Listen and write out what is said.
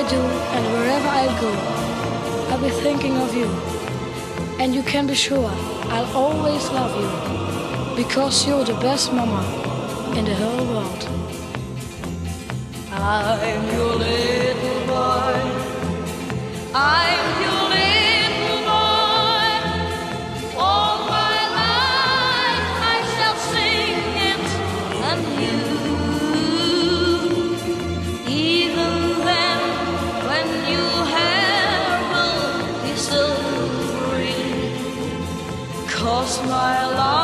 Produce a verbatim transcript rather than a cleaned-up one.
I do and wherever I go, I'll be thinking of you. And you can be sure I'll always love you, because you're the best mama in the whole world. I'm your little boy. I'm your little boy. All my life I shall sing it of you. Even then, when you have will be so free, 'cause my love.